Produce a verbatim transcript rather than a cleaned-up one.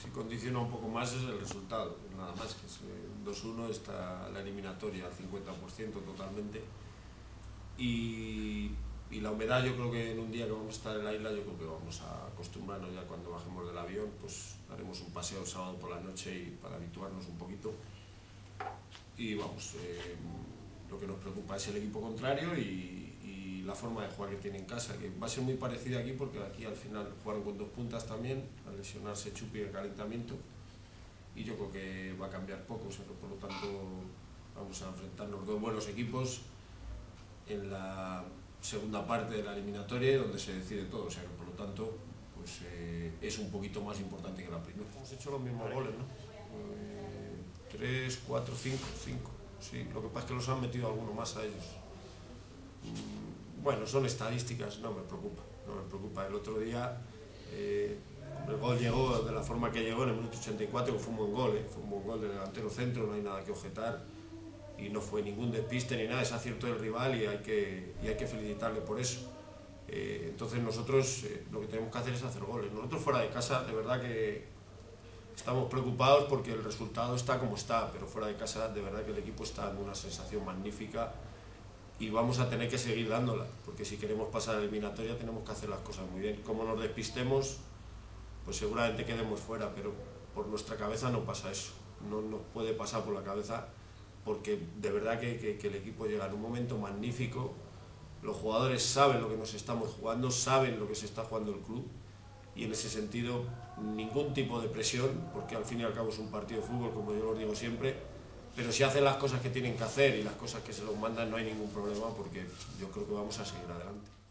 si condiciona un poco más es el resultado, nada más que es dos uno, está la eliminatoria al cincuenta por ciento totalmente, y, y la humedad yo creo que en un día que vamos a estar en la isla yo creo que vamos a acostumbrarnos, ya cuando bajemos del avión pues haremos un paseo el sábado por la noche y para habituarnos un poquito, y vamos, eh, lo que nos preocupa es el equipo contrario y la forma de jugar que tiene en casa, que va a ser muy parecida aquí, porque aquí al final jugaron con dos puntas también, al lesionarse Chupi en el calentamiento, y yo creo que va a cambiar poco, o sea, por lo tanto vamos a enfrentarnos dos buenos equipos en la segunda parte de la eliminatoria donde se decide todo, o sea, por lo tanto pues eh, es un poquito más importante que la primera. Hemos hecho los mismos goles, ¿no? Eh, tres, cuatro, cinco, cinco, sí, lo que pasa es que los han metido alguno más a ellos. Bueno, son estadísticas, no me preocupa, no me preocupa. El otro día eh, el gol llegó de la forma que llegó en el minuto ochenta y cuatro, que fue un buen gol, eh, fue un buen gol del delantero centro, no hay nada que objetar, y no fue ningún despiste ni nada, es acierto del rival y hay que, y hay que felicitarle por eso. Eh, entonces nosotros eh, lo que tenemos que hacer es hacer goles. Nosotros fuera de casa de verdad que estamos preocupados porque el resultado está como está, pero fuera de casa de verdad que el equipo está en una sensación magnífica, y vamos a tener que seguir dándola, porque si queremos pasar a la eliminatoria tenemos que hacer las cosas muy bien. Como nos despistemos, pues seguramente quedemos fuera, pero por nuestra cabeza no pasa eso, no nos puede pasar por la cabeza, porque de verdad que, que, que el equipo llega en un momento magnífico, los jugadores saben lo que nos estamos jugando, saben lo que se está jugando el club, y en ese sentido ningún tipo de presión, porque al fin y al cabo es un partido de fútbol, como yo lo digo siempre, pero si hacen las cosas que tienen que hacer y las cosas que se los mandan, no hay ningún problema, porque yo creo que vamos a seguir adelante.